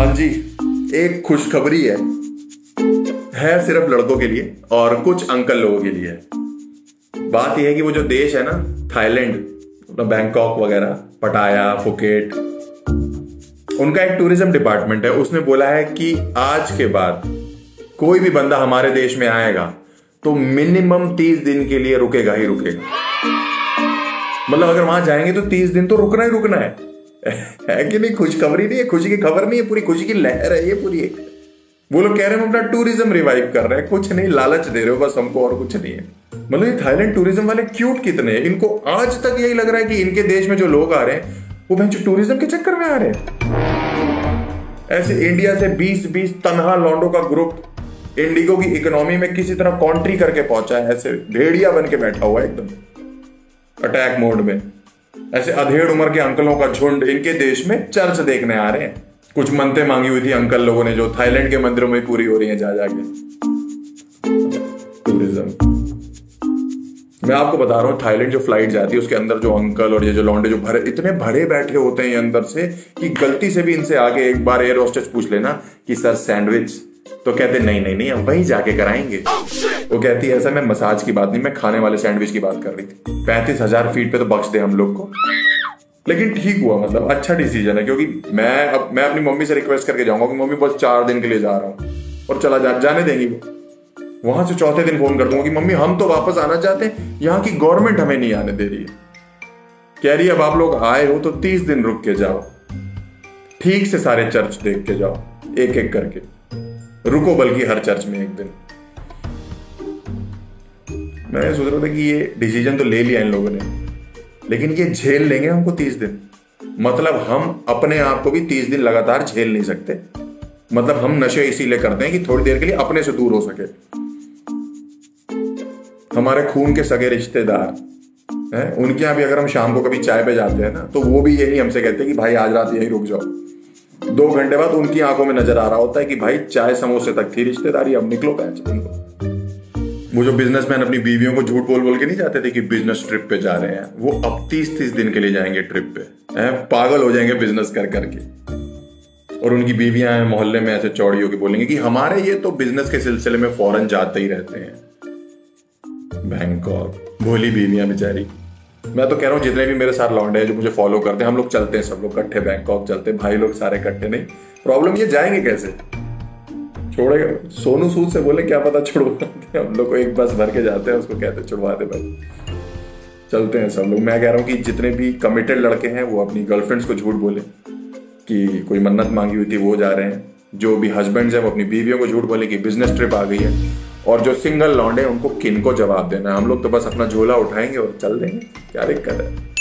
हाँ जी, एक खुशखबरी है सिर्फ लड़कों के लिए और कुछ अंकल लोगों के लिए। बात यह है कि वो जो देश है ना, थाईलैंड, बैंकॉक वगैरह, पटाया, फुकेट, उनका एक टूरिज्म डिपार्टमेंट है। उसने बोला है कि आज के बाद कोई भी बंदा हमारे देश में आएगा तो मिनिमम 30 दिन के लिए रुकेगा ही रुकेगा। मतलब अगर वहां जाएंगे तो 30 दिन तो रुकना ही रुकना है, कि नहीं? खुशखबरी नहीं है, खुशी की खबर नहीं है, पूरी खुशी की लहर है ये पूरी। वो लोग कह रहे हैं हम अपना टूरिज्म रिवाइव कर रहे हैं, कुछ नहीं लालच दे रहे हो बस हमको, और कुछ नहीं है। मतलब ये थाईलैंड टूरिज्म वाले क्यूट कितने हैं, इनको आज तक यही लग रहा है कि इनके देश में जो लोग आ रहे हैं वो भैंचो टूरिज्म के चक्कर में आ रहे हैं। ऐसे इंडिया से 20-20 तनहा लौंडों का ग्रुप इंडिगो की इकोनॉमी में किसी तरह कॉन्ट्री करके पहुंचा है, ऐसे भेड़िया बन के बैठा हुआ एकदम अटैक मोड में। ऐसे अधेड़ उम्र के अंकलों का झुंड इनके देश में चर्च देखने आ रहे हैं। कुछ मन्नतें मांगी हुई थी अंकल लोगों ने, जो थाईलैंड के मंदिरों में पूरी हो रही हैं जा जाके। टूरिज्म मैं आपको बता रहा हूँ, थाईलैंड जो फ्लाइट जाती है उसके अंदर जो अंकल और ये जो लौंडे जो भरे इतने भरे बैठे होते हैं अंदर से कि गलती से भी इनसे आगे एक बार एयर होस्टेस पूछ लेना कि सर सैंडविच, तो कहते नहीं नहीं नहीं हम वहीं जाके कराएंगे। वो कहती है ऐसा, मैं मसाज की बात नहीं, मैं खाने वाले सैंडविच की बात कर रही थी। 35,000 फीट पे तो बख्श दे हम लोग को। लेकिन ठीक हुआ, मतलब अच्छा डिसीजन है, क्योंकि मैं अपनी मम्मी से रिक्वेस्ट करके जाऊंगा कि मम्मी बस 4 दिन के लिए जा रहा हूँ, और चला जाने देंगी वो। वहां से चौथे दिन फोन कर दूंगा कि मम्मी हम तो वापस आना चाहते हैं, यहाँ की गवर्नमेंट हमें नहीं आने दे रही है। कह रही है अब आप लोग आए हो तो 30 दिन रुक के जाओ, ठीक से सारे चर्च देख के जाओ, एक एक करके रुको, बल्कि हर चर्च में एक दिन। मैं सोच रहा था कि ये डिसीजन तो ले लिया इन लोगों ने, लेकिन ये झेल लेंगे हमको 30 दिन। मतलब हम अपने आप को भी 30 दिन लगातार झेल नहीं सकते। मतलब हम नशे इसीलिए करते हैं कि थोड़ी देर के लिए अपने से दूर हो सके। हमारे खून के सगे रिश्तेदार हैं, उनके यहाँ भी अगर हम शाम को कभी चाय पे जाते हैं ना, तो वो भी यही हमसे कहते हैं कि भाई आज रात यही रुक जाओ। 2 घंटे बाद उनकी आंखों में नजर आ रहा होता है कि भाई चाय समोसे तक थी रिश्तेदारी, अब निकलो पैच। वो जो बिजनेसमैन अपनी बीवियों को झूठ बोल बोल के नहीं जाते थे कि बिजनेस ट्रिप पे जा रहे हैं, वो अब 30-30 दिन के लिए जाएंगे ट्रिप पे। पागल हो जाएंगे बिजनेस कर करके। और उनकी बीवियां हैं मोहल्ले में ऐसे चौड़ी होकर बोलेंगे कि हमारे ये तो बिजनेस के सिलसिले में फॉरेन जाते ही रहते हैं। बैंकॉक, भोली बीवियां बेचारी। मैं तो कह रहा हूँ जितने भी मेरे साथ लौंडे हैं जो मुझे फॉलो करते हैं, हम लोग चलते हैं सब लोग इकट्ठे बैंकॉक चलते हैं भाई लोग, सारे इकट्ठे नहीं। प्रॉब्लम ये जाएंगे कैसे, छोड़ेगा? सोनू सूद से बोले क्या पता छुड़वाते, हम लोग को एक बस भर के जाते हैं, उसको कहते छुड़वा दे भाई, चलते हैं सब लोग। मैं कह रहा हूँ कि जितने भी कमिटेड लड़के हैं वो अपनी गर्लफ्रेंड्स को झूठ बोले कि कोई मन्नत मांगी हुई थी वो जा रहे हैं। जो भी हस्बैंड्स हैं वो अपनी बीवियों को झूठ बोले कि बिजनेस ट्रिप आ गई है। और जो सिंगल लौंडे हैं उनको किनको जवाब देना है, हम लोग तो बस अपना झोला उठाएंगे और चल देंगे, क्या दिक्कत है।